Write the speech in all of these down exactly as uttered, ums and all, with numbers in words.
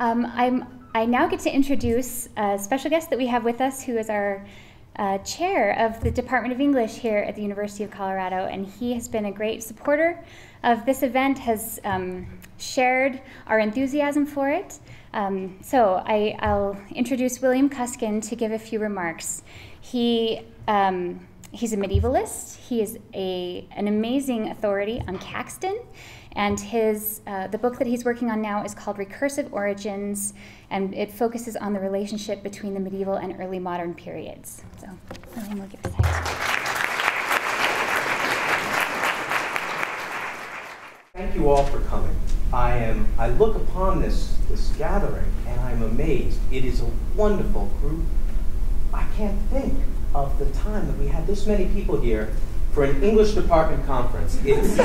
Um, I'm, I now get to introduce a special guest that we have with us, who is our uh, chair of the Department of English here at the University of Colorado, and he has been a great supporter of this event, has um, shared our enthusiasm for it. Um, so I, I'll introduce William Cuskin to give a few remarks. He, um, he's a medievalist. He is a, an amazing authority on Caxton. And his, uh, the book that he's working on now is called Recursive Origins, and it focuses on the relationship between the medieval and early modern periods. So, William will give us that. Thank you all for coming. I am, I look upon this, this gathering, and I'm amazed. It is a wonderful group. I can't think of the time that we had this many people here for an English department conference. It is, it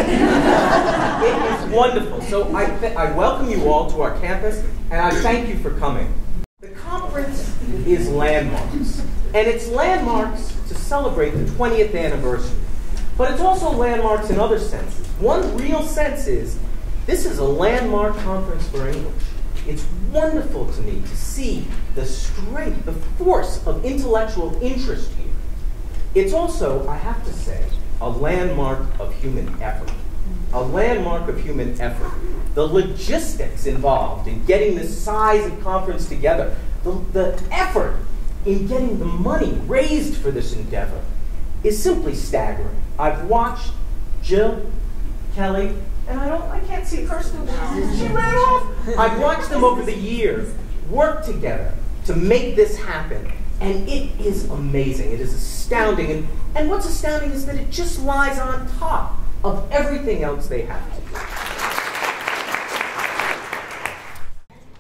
is wonderful. So I, I welcome you all to our campus, and I thank you for coming. The conference is Landmarks, and it's Landmarks to celebrate the twentieth anniversary. But it's also landmarks in other senses. One real sense is, this is a landmark conference for English. It's wonderful to me to see the strength, the force of intellectual interest here. It's also, I have to say, a landmark of human effort. A landmark of human effort. The logistics involved in getting the size of conference together, the, the effort in getting the money raised for this endeavor is simply staggering. I've watched Jill, Kelly, and I, don't, I can't see Kirsten. She ran off. I've watched them over the years work together to make this happen. And it is amazing. It is astounding. And, and what's astounding is that it just lies on top of everything else they have to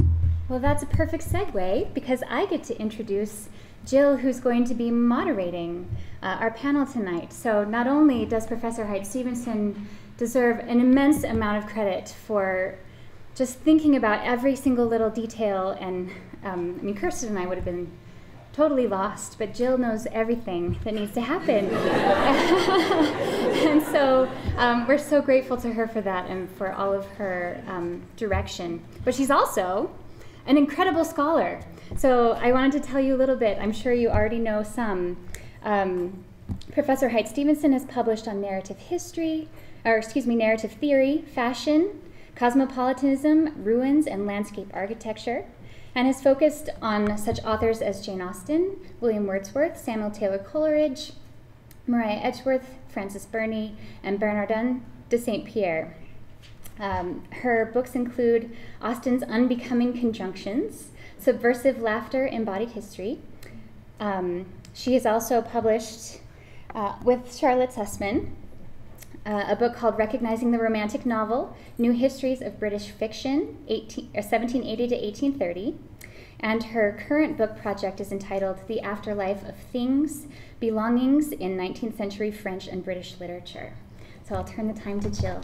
do. Well, that's a perfect segue, because I get to introduce Jill, who's going to be moderating uh, our panel tonight. So not only does Professor Heydt-Stevenson deserve an immense amount of credit for just thinking about every single little detail, and um, I mean, Kirsten and I would have been totally lost, but Jill knows everything that needs to happen. And so um, we're so grateful to her for that and for all of her um, direction. But she's also an incredible scholar. So I wanted to tell you a little bit, I'm sure you already know some. Um, Professor Heydt-Stevenson has published on narrative history, or excuse me, narrative theory, fashion, cosmopolitanism, ruins, and landscape architecture, and has focused on such authors as Jane Austen, William Wordsworth, Samuel Taylor Coleridge, Maria Edgeworth, Frances Burney, and Bernardin de Saint Pierre. Um, her books include Austen's Unbecoming Conjunctions, Subversive Laughter Embodied History. Um, she has also published uh, with Charlotte Sussman uh, a book called Recognizing the Romantic Novel, New Histories of British Fiction, seventeen eighty to eighteen thirty. And her current book project is entitled The Afterlife of Things, Belongings in nineteenth Century French and British Literature. So I'll turn the time to Jill.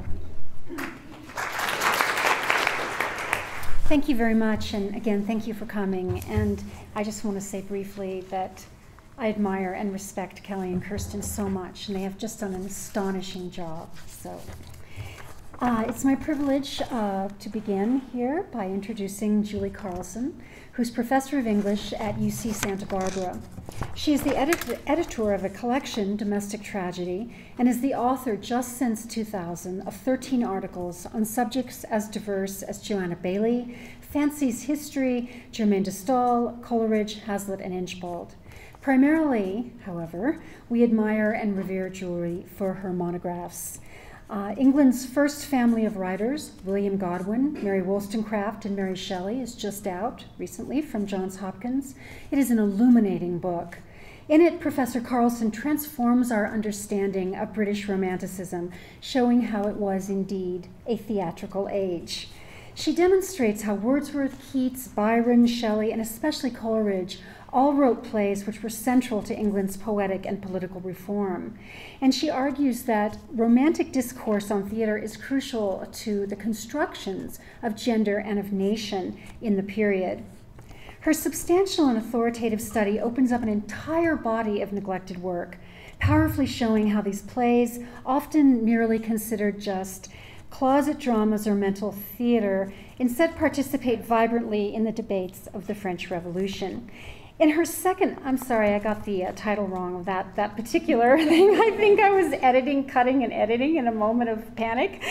Thank you very much, and again, thank you for coming. And I just want to say briefly that I admire and respect Kelly and Kirsten so much, and they have just done an astonishing job. So uh, it's my privilege uh, to begin here by introducing Julie Carlson, who's Professor of English at U C Santa Barbara. She is the edit editor of a collection, Domestic Tragedy, and is the author just since two thousand of thirteen articles on subjects as diverse as Joanna Bailey, Fancy's History, Germaine de Staël, Coleridge, Hazlitt, and Inchbald. Primarily, however, we admire and revere Julie for her monographs. Uh, England's First Family of Writers, William Godwin, Mary Wollstonecraft, and Mary Shelley is just out recently from Johns Hopkins. It is an illuminating book. In it, Professor Carlson transforms our understanding of British Romanticism, showing how it was indeed a theatrical age. She demonstrates how Wordsworth, Keats, Byron, Shelley, and especially Coleridge all wrote plays which were central to England's poetic and political reform. And she argues that romantic discourse on theater is crucial to the constructions of gender and of nation in the period. Her substantial and authoritative study opens up an entire body of neglected work, powerfully showing how these plays, often merely considered just closet dramas, or mental theater, instead participate vibrantly in the debates of the French Revolution. In her second, I'm sorry, I got the uh, title wrong of that, that particular thing. I think I was editing, cutting and editing in a moment of panic.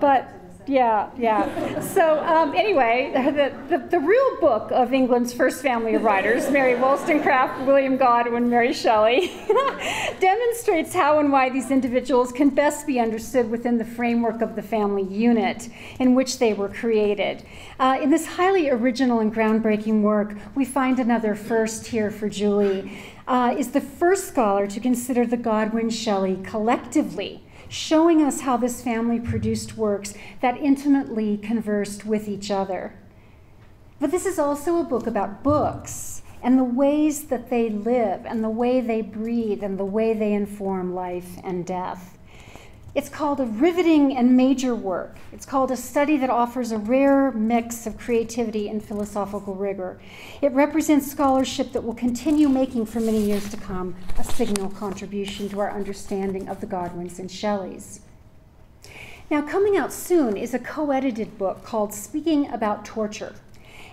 But yeah, yeah. So um, anyway, the, the, the real book of England's first family of writers, Mary Wollstonecraft, William Godwin, Mary Shelley, demonstrates how and why these individuals can best be understood within the framework of the family unit in which they were created. Uh, in this highly original and groundbreaking work, we find another first here for Julie, uh, is the first scholar to consider the Godwin-Shelley collectively, showing us how this family produced works that intimately conversed with each other. But this is also a book about books and the ways that they live and the way they breathe and the way they inform life and death. It's called a riveting and major work. It's called a study that offers a rare mix of creativity and philosophical rigor. It represents scholarship that will continue making, for many years to come, a signal contribution to our understanding of the Godwins and Shelleys. Now, coming out soon is a co-edited book called Speaking About Torture.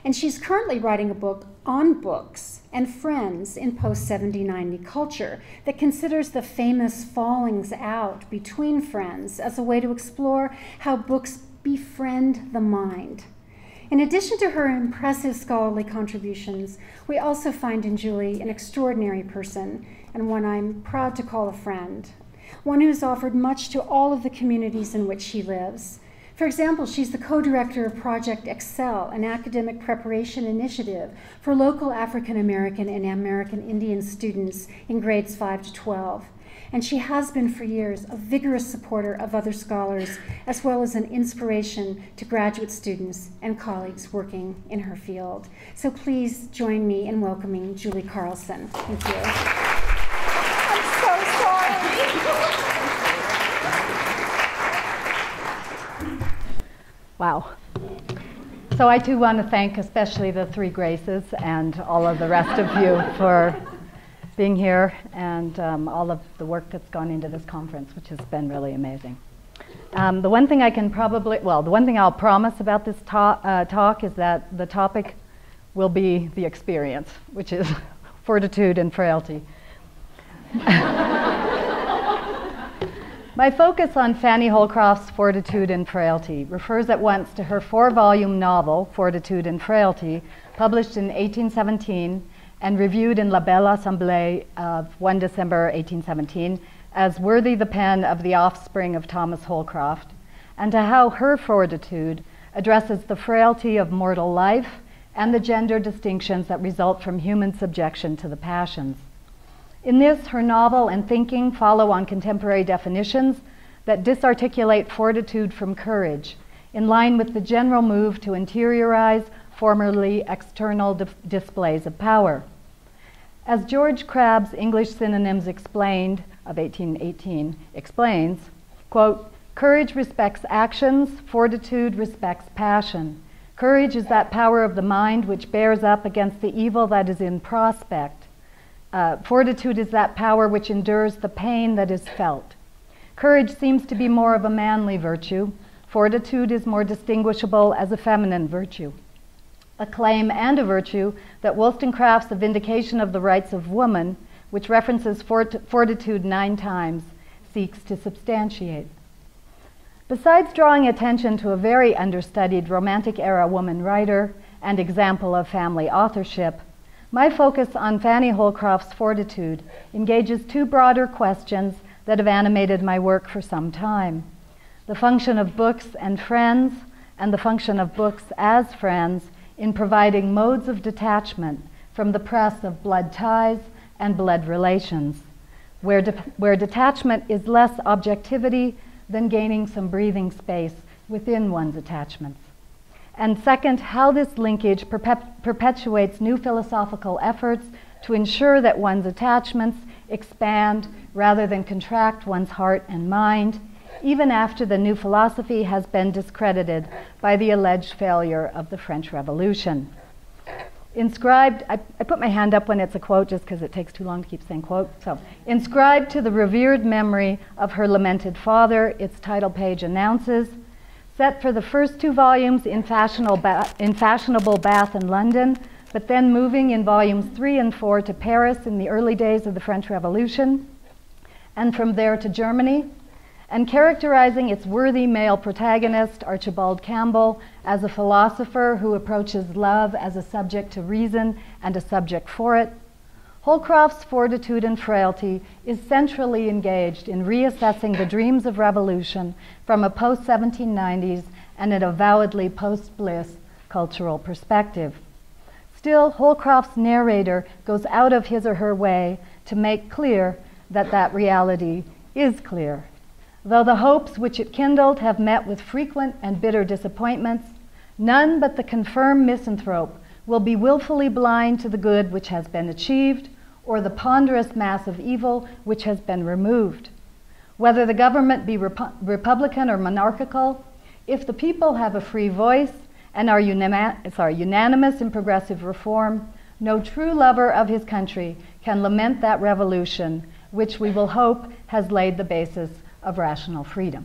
And she's currently writing a book on books and friends in post seventeen ninety culture that considers the famous fallings out between friends as a way to explore how books befriend the mind. In addition to her impressive scholarly contributions, we also find in Julie an extraordinary person, and one I'm proud to call a friend, one who's offered much to all of the communities in which she lives. For example, she's the co-director of Project Excel, an academic preparation initiative for local African American and American Indian students in grades five to twelve. And she has been for years a vigorous supporter of other scholars, as well as an inspiration to graduate students and colleagues working in her field. So please join me in welcoming Julie Carlson. Thank you. I'm so sorry. Wow. So I too want to thank especially the Three Graces and all of the rest of you for being here and um, all of the work that's gone into this conference, which has been really amazing. Um, the one thing I can probably, well, the one thing I'll promise about this to uh, talk is that the topic will be the experience, which is fortitude and frailty. My focus on Fanny Holcroft's Fortitude and Frailty refers at once to her four-volume novel, Fortitude and Frailty, published in eighteen seventeen and reviewed in La Belle Assemblée of one December eighteen seventeen as worthy the pen of the offspring of Thomas Holcroft, and to how her fortitude addresses the frailty of mortal life and the gender distinctions that result from human subjection to the passions. In this, her novel and thinking follow on contemporary definitions that disarticulate fortitude from courage, in line with the general move to interiorize formerly external displays of power. As George Crabbe's English Synonyms Explained of eighteen eighteen explains, quote, courage respects actions, fortitude respects passion. Courage is that power of the mind which bears up against the evil that is in prospect. Uh, fortitude is that power which endures the pain that is felt. Courage seems to be more of a manly virtue. Fortitude is more distinguishable as a feminine virtue. A claim and a virtue that Wollstonecraft's A Vindication of the Rights of Woman, which references fort fortitude nine times, seeks to substantiate. Besides drawing attention to a very understudied Romantic-era woman writer and example of family authorship, my focus on Fanny Holcroft's fortitude engages two broader questions that have animated my work for some time: the function of books and friends, and the function of books as friends in providing modes of detachment from the press of blood ties and blood relations, where, de where detachment is less objectivity than gaining some breathing space within one's attachments. And second, how this linkage perpet perpetuates new philosophical efforts to ensure that one's attachments expand rather than contract one's heart and mind, even after the new philosophy has been discredited by the alleged failure of the French Revolution. Inscribed, I, I put my hand up when it's a quote just because it takes too long to keep saying quote. So, inscribed to the revered memory of her lamented father, its title page announces, set for the first two volumes in fashionable, ba in fashionable Bath and London, but then moving in volumes three and four to Paris in the early days of the French Revolution, and from there to Germany, and characterizing its worthy male protagonist, Archibald Campbell, as a philosopher who approaches love as a subject to reason and a subject for it, Holcroft's Fortitude and Frailty is centrally engaged in reassessing the dreams of revolution from a post seventeen nineties and an avowedly post-Bliss cultural perspective. Still, Holcroft's narrator goes out of his or her way to make clear that that reality is clear. Though the hopes which it kindled have met with frequent and bitter disappointments, none but the confirmed misanthrope will be willfully blind to the good which has been achieved or the ponderous mass of evil which has been removed. Whether the government be rep Republican or monarchical, if the people have a free voice and are unima sorry, unanimous in progressive reform, no true lover of his country can lament that revolution which we will hope has laid the basis of rational freedom.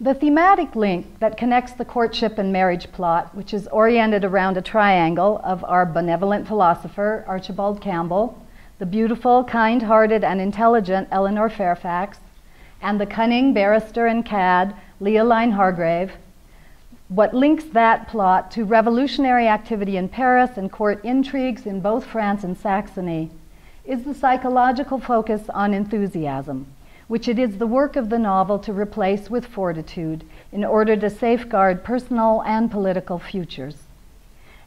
The thematic link that connects the courtship and marriage plot, which is oriented around a triangle of our benevolent philosopher, Archibald Campbell, the beautiful, kind-hearted, and intelligent Eleanor Fairfax, and the cunning barrister and cad, Leoline Hargrave, what links that plot to revolutionary activity in Paris and court intrigues in both France and Saxony is the psychological focus on enthusiasm, which it is the work of the novel to replace with fortitude in order to safeguard personal and political futures.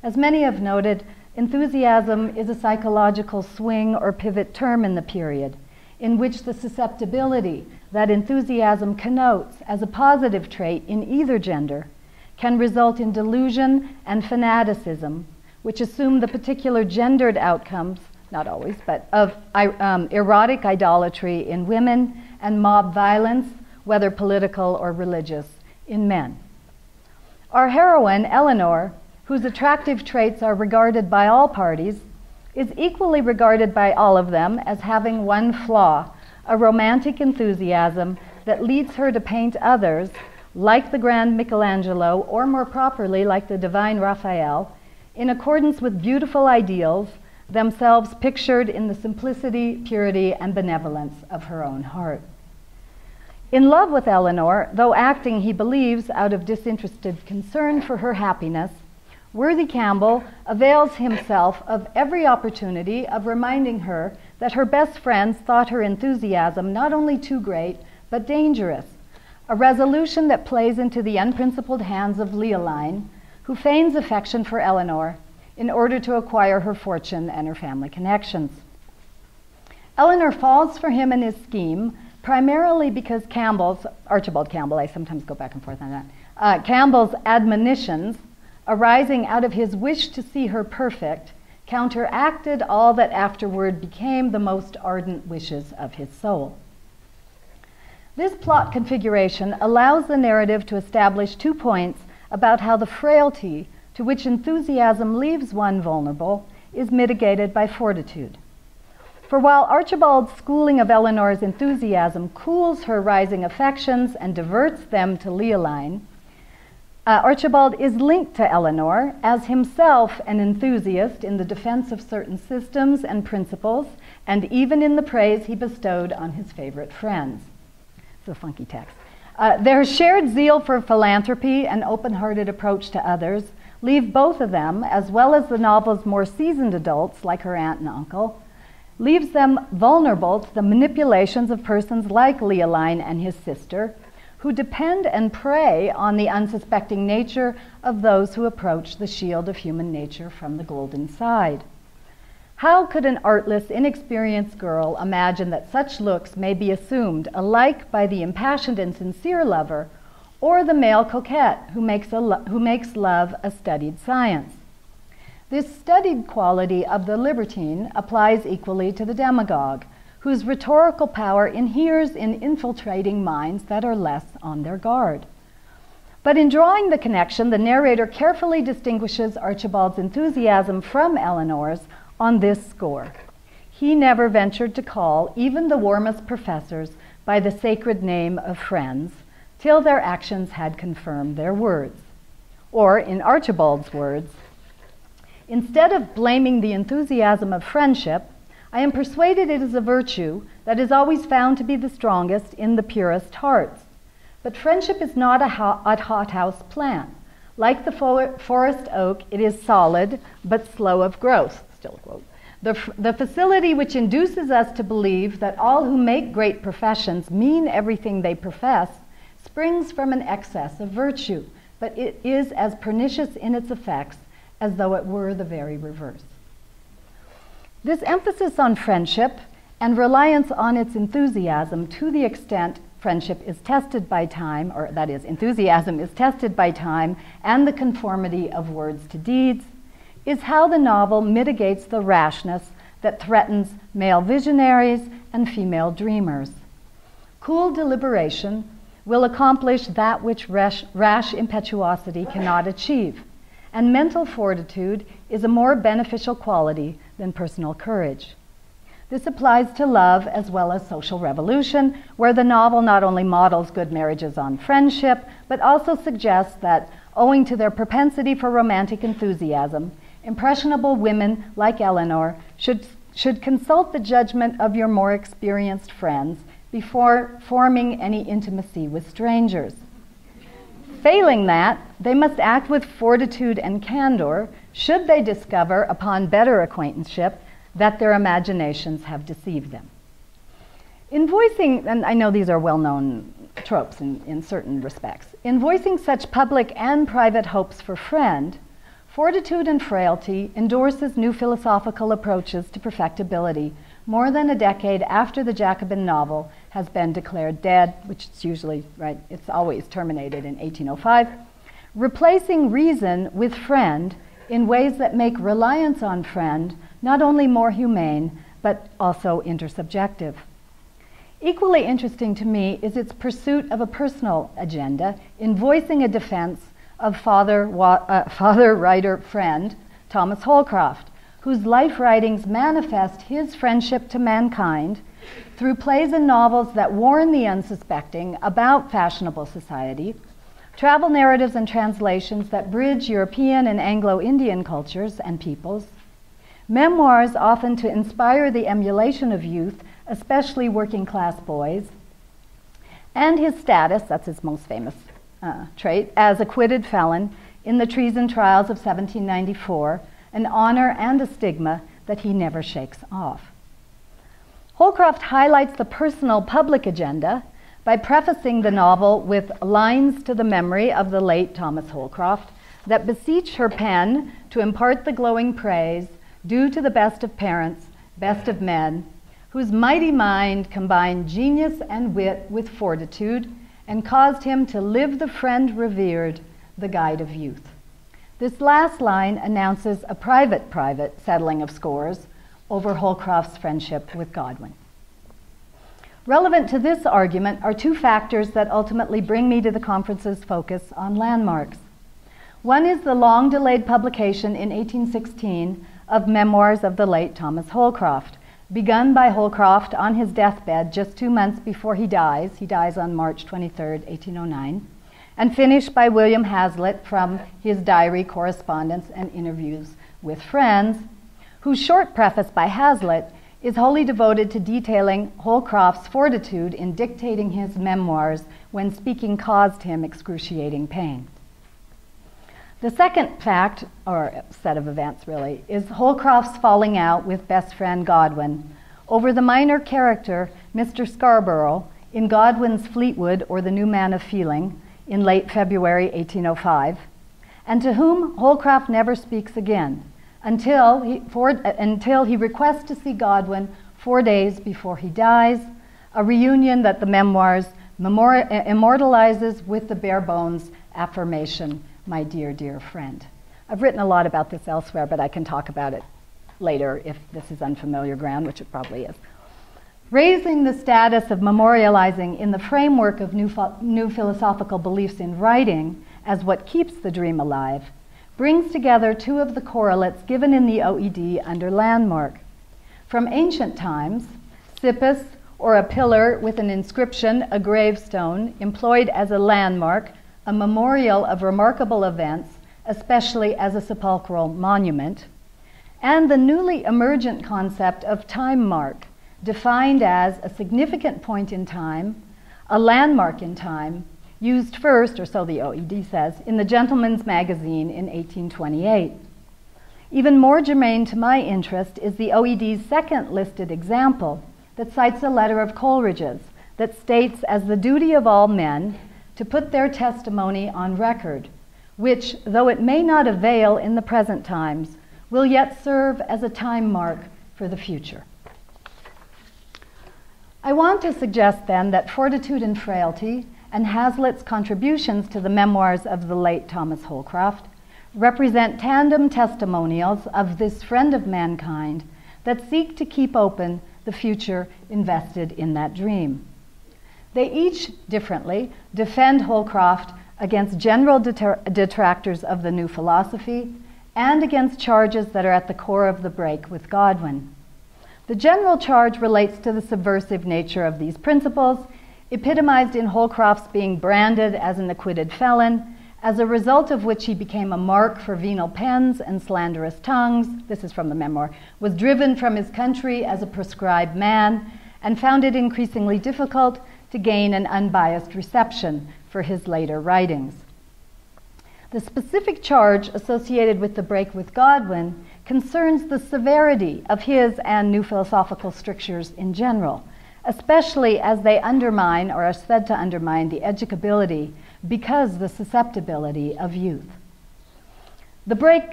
As many have noted, enthusiasm is a psychological swing or pivot term in the period, in which the susceptibility that enthusiasm connotes as a positive trait in either gender can result in delusion and fanaticism, which assume the particular gendered outcomes, not always, but of um, erotic idolatry in women and mob violence, whether political or religious, in men. Our heroine, Eleanor, whose attractive traits are regarded by all parties, is equally regarded by all of them as having one flaw, a romantic enthusiasm that leads her to paint others, like the grand Michelangelo, or more properly, like the divine Raphael, in accordance with beautiful ideals, themselves pictured in the simplicity, purity, and benevolence of her own heart. In love with Eleanor, though acting, he believes, out of disinterested concern for her happiness, worthy Campbell avails himself of every opportunity of reminding her that her best friends thought her enthusiasm not only too great, but dangerous, a resolution that plays into the unprincipled hands of Leoline, who feigns affection for Eleanor in order to acquire her fortune and her family connections. Eleanor falls for him and his scheme, primarily because Campbell's, Archibald Campbell, I sometimes go back and forth on that, uh, Campbell's admonitions, arising out of his wish to see her perfect, counteracted all that afterward became the most ardent wishes of his soul. This plot configuration allows the narrative to establish two points about how the frailty to which enthusiasm leaves one vulnerable, is mitigated by fortitude. For while Archibald's schooling of Eleanor's enthusiasm cools her rising affections and diverts them to Leoline, uh, Archibald is linked to Eleanor as himself an enthusiast in the defense of certain systems and principles, and even in the praise he bestowed on his favorite friends. It's a funky text. Uh, their shared zeal for philanthropy and open-hearted approach to others leave both of them, as well as the novel's more seasoned adults, like her aunt and uncle, leaves them vulnerable to the manipulations of persons like Leoline and his sister, who depend and prey on the unsuspecting nature of those who approach the shield of human nature from the golden side. How could an artless, inexperienced girl imagine that such looks may be assumed alike by the impassioned and sincere lover or the male coquette who makes, a lo who makes love a studied science? This studied quality of the libertine applies equally to the demagogue, whose rhetorical power inheres in infiltrating minds that are less on their guard. But in drawing the connection, the narrator carefully distinguishes Archibald's enthusiasm from Eleanor's on this score. He never ventured to call even the warmest professors by the sacred name of friends till their actions had confirmed their words. Or, in Archibald's words, "Instead of blaming the enthusiasm of friendship, I am persuaded it is a virtue that is always found to be the strongest in the purest hearts. But friendship is not a hothouse plant. Like the for forest oak, it is solid but slow of growth." Still a quote. The, f the facility which induces us to believe that all who make great professions mean everything they profess springs from an excess of virtue, but it is as pernicious in its effects as though it were the very reverse. This emphasis on friendship and reliance on its enthusiasm, to the extent friendship is tested by time, or that is, enthusiasm is tested by time and the conformity of words to deeds, is how the novel mitigates the rashness that threatens male visionaries and female dreamers. Cool deliberation will accomplish that which rash, rash impetuosity cannot achieve, and mental fortitude is a more beneficial quality than personal courage. This applies to love as well as social revolution, where the novel not only models good marriages on friendship, but also suggests that, owing to their propensity for romantic enthusiasm, impressionable women like Eleanor should, should consult the judgment of your more experienced friends before forming any intimacy with strangers. Failing that, they must act with fortitude and candor should they discover, upon better acquaintanceship, that their imaginations have deceived them. In voicing, and I know these are well-known tropes in, in certain respects, in voicing such public and private hopes for friend, Fortitude and Frailty endorses new philosophical approaches to perfectibility more than a decade after the Jacobin novel has been declared dead, which it's usually, right, it's always terminated in eighteen oh five, replacing reason with friend in ways that make reliance on friend not only more humane, but also intersubjective. Equally interesting to me is its pursuit of a personal agenda in voicing a defense of father, uh, father writer friend Thomas Holcroft, whose life writings manifest his friendship to mankind through plays and novels that warn the unsuspecting about fashionable society, travel narratives and translations that bridge European and Anglo-Indian cultures and peoples, memoirs often to inspire the emulation of youth, especially working-class boys, and his status, that's his most famous uh, trait, as acquitted felon in the treason trials of seventeen ninety-four, an honor and a stigma that he never shakes off. Holcroft highlights the personal public agenda by prefacing the novel with lines to the memory of the late Thomas Holcroft that beseech her pen to impart the glowing praise due to the best of parents, best of men, whose mighty mind combined genius and wit with fortitude and caused him to live the friend revered, the guide of youth. This last line announces a private, private settling of scores over Holcroft's friendship with Godwin. Relevant to this argument are two factors that ultimately bring me to the conference's focus on landmarks. One is the long-delayed publication in eighteen sixteen of Memoirs of the Late Thomas Holcroft, begun by Holcroft on his deathbed just two months before he dies. He dies on March twenty-third, eighteen oh nine, and finished by William Hazlitt from his diary, correspondence, and interviews with friends, whose short preface by Hazlitt is wholly devoted to detailing Holcroft's fortitude in dictating his memoirs when speaking caused him excruciating pain. The second fact, or set of events really, is Holcroft's falling out with best friend Godwin over the minor character Mister Scarborough in Godwin's Fleetwood, or The New Man of Feeling, in late February eighteen oh five, and to whom Holcroft never speaks again until he, for, uh, until he requests to see Godwin four days before he dies, a reunion that the memoirs memori immortalizes with the bare bones affirmation, "My dear, dear friend." I've written a lot about this elsewhere, but I can talk about it later if this is unfamiliar ground, which it probably is. Raising the status of memorializing in the framework of new, new philosophical beliefs in writing as what keeps the dream alive, brings together two of the correlates given in the O E D under landmark. From ancient times, sippus, or a pillar with an inscription, a gravestone, employed as a landmark, a memorial of remarkable events, especially as a sepulchral monument, and the newly emergent concept of time mark, defined as a significant point in time, a landmark in time, used first, or so the O E D says, in the Gentleman's Magazine in eighteen twenty-eight. Even more germane to my interest is the O E D's second listed example that cites a letter of Coleridge's that states as the duty of all men to put their testimony on record, which, though it may not avail in the present times, will yet serve as a time mark for the future. I want to suggest then that Fortitude and Frailty and Hazlitt's contributions to the memoirs of the late Thomas Holcroft represent tandem testimonials of this friend of mankind that seek to keep open the future invested in that dream. They each differently defend Holcroft against general detractors of the new philosophy and against charges that are at the core of the break with Godwin. The general charge relates to the subversive nature of these principles, epitomized in Holcroft's being branded as an acquitted felon, as a result of which he became a mark for venal pens and slanderous tongues, this is from the memoir, was driven from his country as a proscribed man, and found it increasingly difficult to gain an unbiased reception for his later writings. The specific charge associated with the break with Godwin concerns the severity of his and new philosophical strictures in general, especially as they undermine or are said to undermine the educability because the susceptibility of youth. The break,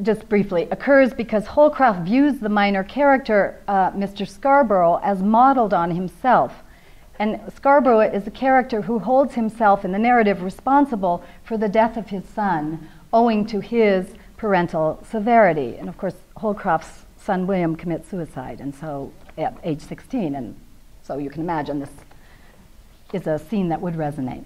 just briefly, occurs because Holcroft views the minor character, uh, Mister Scarborough, as modeled on himself. And Scarborough is a character who holds himself in the narrative responsible for the death of his son, owing to his parental severity. And of course, Holcroft's son William commits suicide, and so at age sixteen, and so you can imagine this is a scene that would resonate.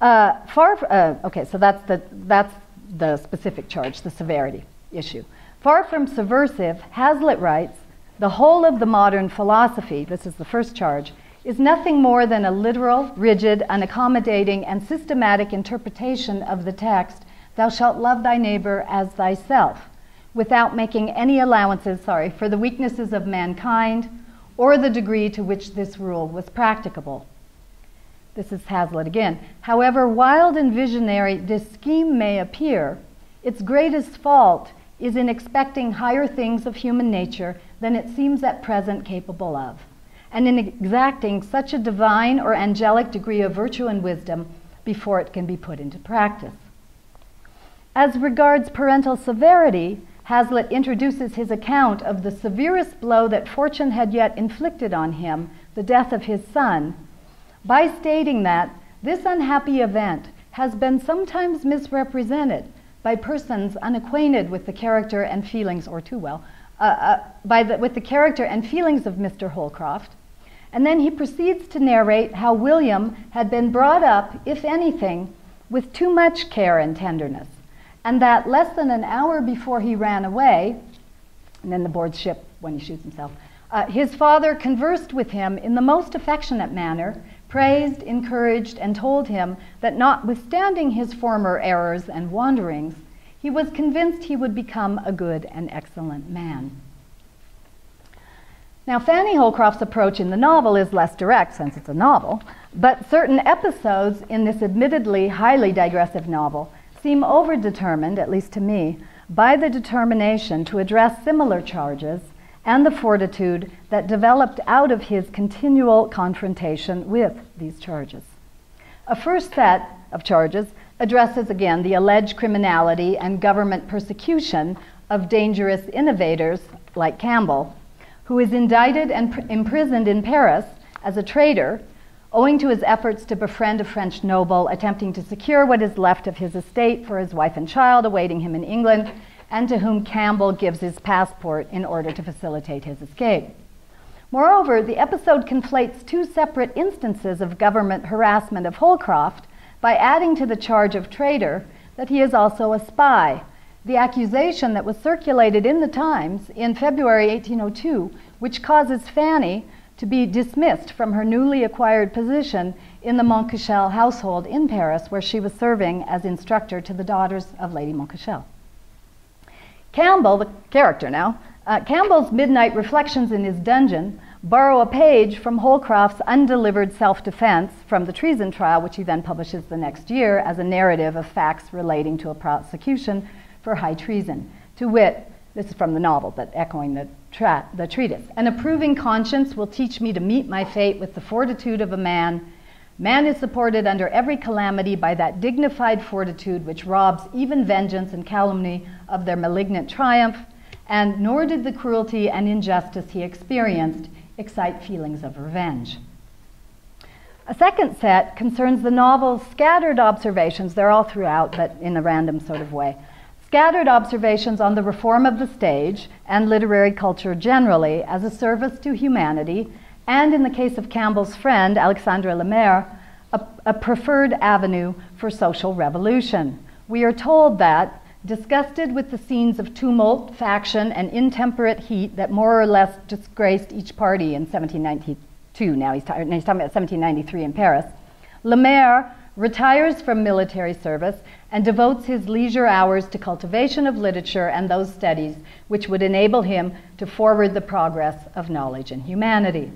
Uh, far, uh, okay, so that's the, that's the specific charge, the severity issue. Far from subversive, Hazlitt writes, the whole of the modern philosophy, this is the first charge, is nothing more than a literal, rigid, unaccommodating, and systematic interpretation of the text, thou shalt love thy neighbor as thyself, without making any allowances, sorry, for the weaknesses of mankind or the degree to which this rule was practicable. This is Hazlitt again. However wild and visionary this scheme may appear, its greatest fault is in expecting higher things of human nature than it seems at present capable of, and in exacting such a divine or angelic degree of virtue and wisdom before it can be put into practice. As regards parental severity, Hazlitt introduces his account of the severest blow that fortune had yet inflicted on him, the death of his son, by stating that this unhappy event has been sometimes misrepresented by persons unacquainted with the character and feelings, or too well, uh, uh, by the, with the character and feelings of Mister Holcroft. And then he proceeds to narrate how William had been brought up, if anything, with too much care and tenderness, and that less than an hour before he ran away, and then the board ship when he shoots himself, uh, his father conversed with him in the most affectionate manner, praised, encouraged, and told him that notwithstanding his former errors and wanderings, he was convinced he would become a good and excellent man. Now, Fanny Holcroft's approach in the novel is less direct, since it's a novel, but certain episodes in this admittedly highly digressive novel seem overdetermined, at least to me, by the determination to address similar charges and the fortitude that developed out of his continual confrontation with these charges. A first set of charges addresses again the alleged criminality and government persecution of dangerous innovators like Campbell, who is indicted and pr imprisoned in Paris as a traitor, owing to his efforts to befriend a French noble, attempting to secure what is left of his estate for his wife and child awaiting him in England, and to whom Campbell gives his passport in order to facilitate his escape. Moreover, the episode conflates two separate instances of government harassment of Holcroft by adding to the charge of traitor that he is also a spy, the accusation that was circulated in the Times in February eighteen oh two, which causes Fanny to be dismissed from her newly acquired position in the Montcuchel household in Paris, where she was serving as instructor to the daughters of Lady Montcuchel. Campbell, the character now, uh, Campbell's midnight reflections in his dungeon borrow a page from Holcroft's undelivered self-defense from the treason trial, which he then publishes the next year as a narrative of facts relating to a prosecution for high treason. To wit, this is from the novel, but echoing the, tra the treatise. An approving conscience will teach me to meet my fate with the fortitude of a man. Man is supported under every calamity by that dignified fortitude which robs even vengeance and calumny of their malignant triumph, and nor did the cruelty and injustice he experienced excite feelings of revenge. A second set concerns the novel's scattered observations. They're all throughout, but in a random sort of way. Scattered observations on the reform of the stage and literary culture generally as a service to humanity, and in the case of Campbell's friend, Alexandre Lemaire, a, a preferred avenue for social revolution. We are told that, disgusted with the scenes of tumult, faction, and intemperate heat that more or less disgraced each party in seventeen ninety-two, now he's, now he's talking about seventeen ninety-three in Paris, Lemaire retires from military service and devotes his leisure hours to cultivation of literature and those studies which would enable him to forward the progress of knowledge and humanity.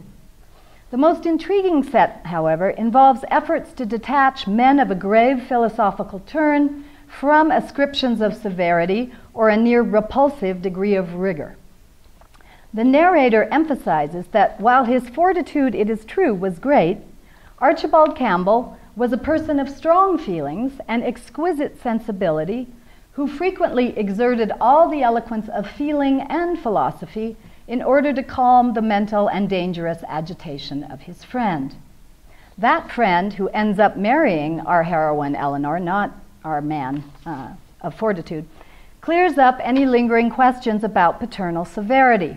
The most intriguing set, however, involves efforts to detach men of a grave philosophical turn from ascriptions of severity or a near repulsive degree of rigor. The narrator emphasizes that while his fortitude, it is true, was great, Archibald Campbell was a person of strong feelings and exquisite sensibility, who frequently exerted all the eloquence of feeling and philosophy in order to calm the mental and dangerous agitation of his friend. That friend who ends up marrying our heroine Eleanor, not our man uh, of fortitude, clears up any lingering questions about paternal severity.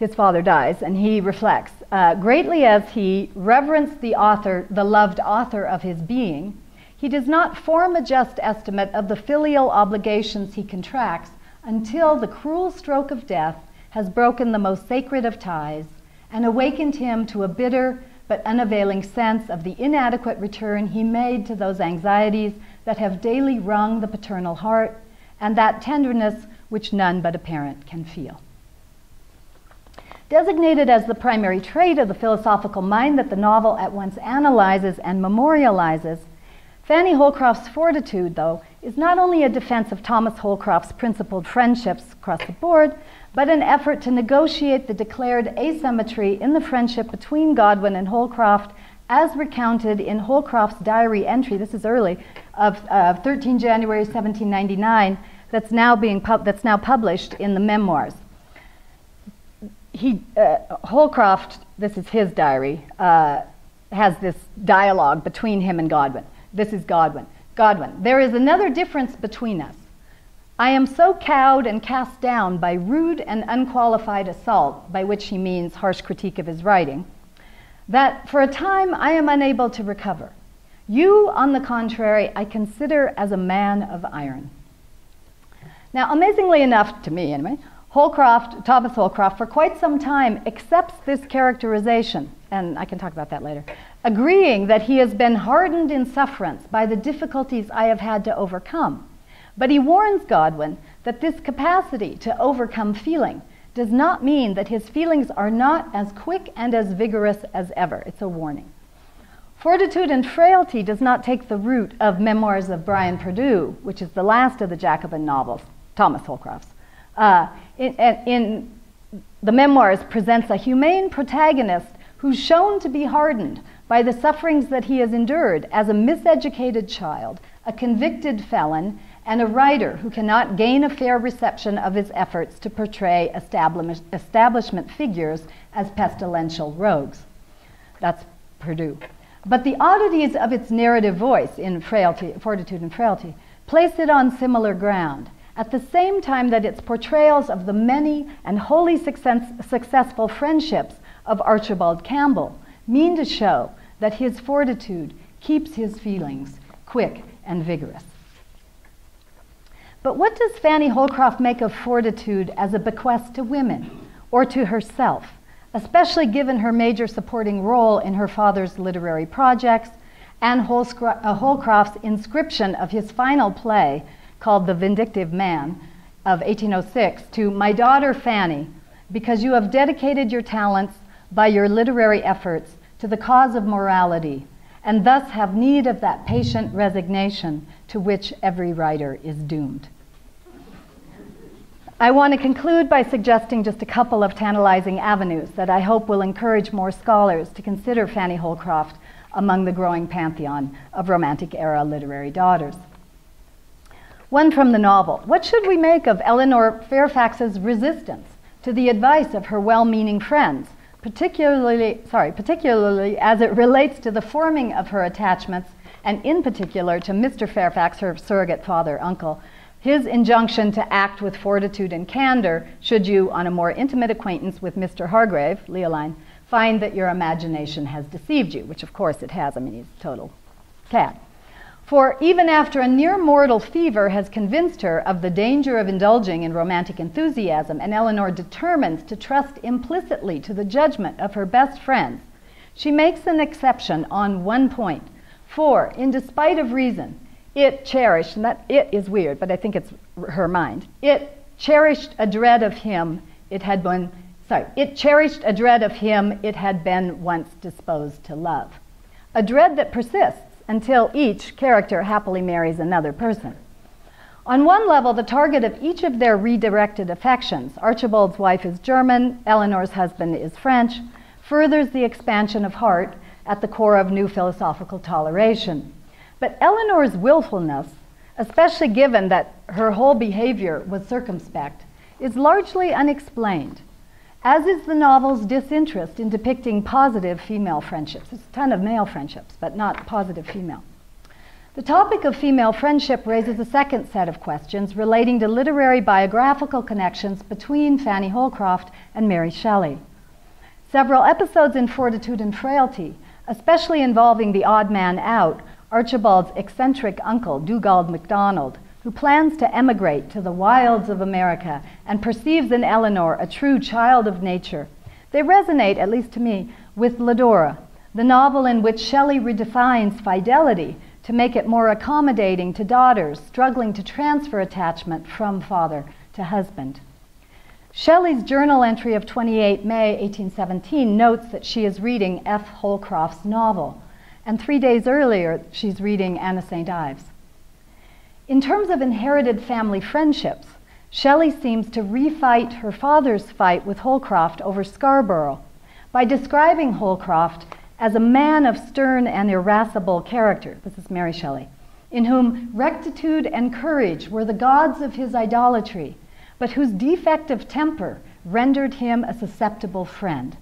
His father dies, and he reflects, uh, greatly as he reverenced the author, the loved author of his being, he does not form a just estimate of the filial obligations he contracts until the cruel stroke of death has broken the most sacred of ties and awakened him to a bitter but unavailing sense of the inadequate return he made to those anxieties that have daily wrung the paternal heart, and that tenderness which none but a parent can feel. Designated as the primary trait of the philosophical mind that the novel at once analyzes and memorializes, Fanny Holcroft's fortitude, though, is not only a defense of Thomas Holcroft's principled friendships across the board, but an effort to negotiate the declared asymmetry in the friendship between Godwin and Holcroft, as recounted in Holcroft's diary entry, this is early, of uh, thirteen January seventeen ninety-nine, that's now, being pub that's now published in the Memoirs. He, uh, Holcroft, this is his diary, uh, has this dialogue between him and Godwin. This is Godwin. Godwin, there is another difference between us. I am so cowed and cast down by rude and unqualified assault, by which he means harsh critique of his writing, that for a time I am unable to recover. You, on the contrary, I consider as a man of iron. Now, amazingly enough, to me anyway, Holcroft, Thomas Holcroft, for quite some time accepts this characterization, and I can talk about that later, agreeing that he has been hardened in sufferance by the difficulties I have had to overcome. But he warns Godwin that this capacity to overcome feeling does not mean that his feelings are not as quick and as vigorous as ever. It's a warning. Fortitude and Frailty does not take the route of Memoirs of Brian Perdue, which is the last of the Jacobin novels, Thomas Holcroft's. Uh, in, in the Memoirs presents a humane protagonist who's shown to be hardened by the sufferings that he has endured as a miseducated child, a convicted felon, and a writer who cannot gain a fair reception of his efforts to portray establish, establishment figures as pestilential rogues. That's Perdue. But the oddities of its narrative voice in frailty, Fortitude and Frailty place it on similar ground. At the same time that its portrayals of the many and wholly success, successful friendships of Archibald Campbell mean to show that his fortitude, keeps his feelings quick and vigorous. But what does Fanny Holcroft make of fortitude as a bequest to women or to herself, especially given her major supporting role in her father's literary projects and Holcroft's inscription of his final play called The Vindictive Man of eighteen oh six to "My daughter Fanny, because you have dedicated your talents by your literary efforts to the cause of morality, and thus have need of that patient resignation to which every writer is doomed." I want to conclude by suggesting just a couple of tantalizing avenues that I hope will encourage more scholars to consider Fanny Holcroft among the growing pantheon of Romantic era literary daughters. One from the novel. What should we make of Eleanor Fairfax's resistance to the advice of her well-meaning friends, particularly, sorry, particularly as it relates to the forming of her attachments, and in particular to Mister Fairfax, her surrogate father, uncle, his injunction to act with fortitude and candor should you, on a more intimate acquaintance with Mister Hargrave, Leoline, find that your imagination has deceived you, which of course it has. I mean, he's a total cat. For even after a near mortal fever has convinced her of the danger of indulging in romantic enthusiasm, and Eleanor determines to trust implicitly to the judgment of her best friends, she makes an exception on one point. For, in despite of reason, it cherished, and that it is weird, but I think it's her mind, it cherished a dread of him it had been, sorry, it cherished a dread of him it had been once disposed to love. A dread that persists until each character happily marries another person. On one level, the target of each of their redirected affections, Archibald's wife is German, Eleanor's husband is French, furthers the expansion of heart at the core of new philosophical toleration. But Eleanor's willfulness, especially given that her whole behavior was circumspect, is largely unexplained, as is the novel's disinterest in depicting positive female friendships. There's a ton of male friendships, but not positive female. The topic of female friendship raises a second set of questions relating to literary biographical connections between Fanny Holcroft and Mary Shelley. Several episodes in Fortitude and Frailty, especially involving the odd man out, Archibald's eccentric uncle, Dugald MacDonald, who plans to emigrate to the wilds of America and perceives in Eleanor a true child of nature. They resonate, at least to me, with Ladora, the novel in which Shelley redefines fidelity to make it more accommodating to daughters struggling to transfer attachment from father to husband. Shelley's journal entry of twenty-eighth May eighteen seventeen notes that she is reading F. Holcroft's novel, and three days earlier, she's reading Anna Saint Ives. In terms of inherited family friendships, Shelley seems to refight her father's fight with Holcroft over Scarborough by describing Holcroft as a man of stern and irascible character, this is Mary Shelley, in whom rectitude and courage were the gods of his idolatry, but whose defective temper rendered him a susceptible friend.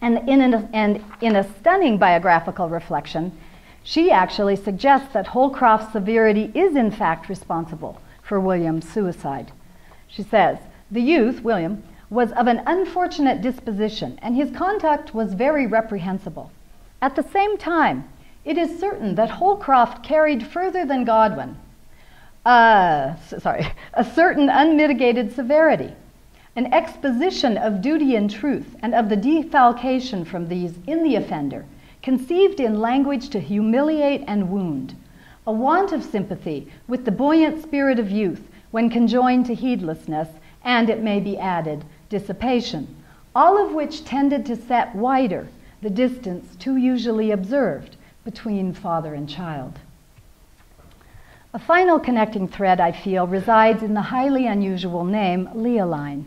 And in, an, and in a stunning biographical reflection, she actually suggests that Holcroft's severity is in fact responsible for William's suicide. She says, "The youth, William, was of an unfortunate disposition, and his conduct was very reprehensible. At the same time, it is certain that Holcroft carried further than Godwin, uh, sorry, a certain unmitigated severity, an exposition of duty and truth and of the defalcation from these in the offender, conceived in language to humiliate and wound, a want of sympathy with the buoyant spirit of youth when conjoined to heedlessness, and it may be added, dissipation, all of which tended to set wider the distance too usually observed between father and child." A final connecting thread, I feel, resides in the highly unusual name Leoline.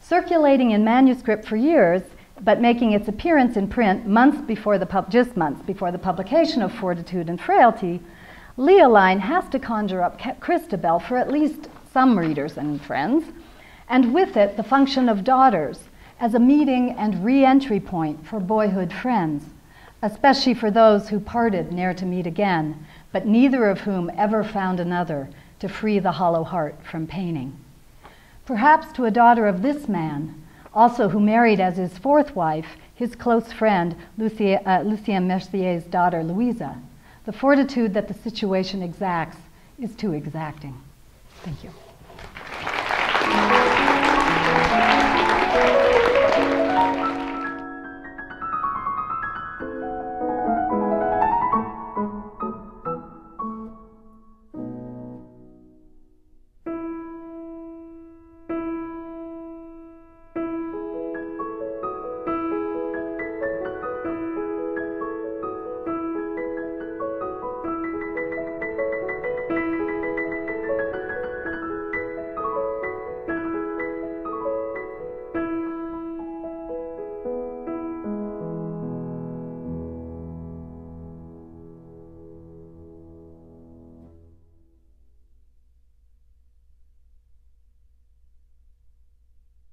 Circulating in manuscript for years, but making its appearance in print months before the pub just months before the publication of Fortitude and Frailty, Leoline has to conjure up Christabel for at least some readers and friends, and with it the function of daughters as a meeting and re-entry point for boyhood friends, especially for those who parted ne'er to meet again, but neither of whom ever found another to free the hollow heart from paining. Perhaps to a daughter of this man, also who married as his fourth wife his close friend, Lucien, uh, Lucien Mercier's daughter, Louisa. The fortitude that the situation exacts is too exacting. Thank you.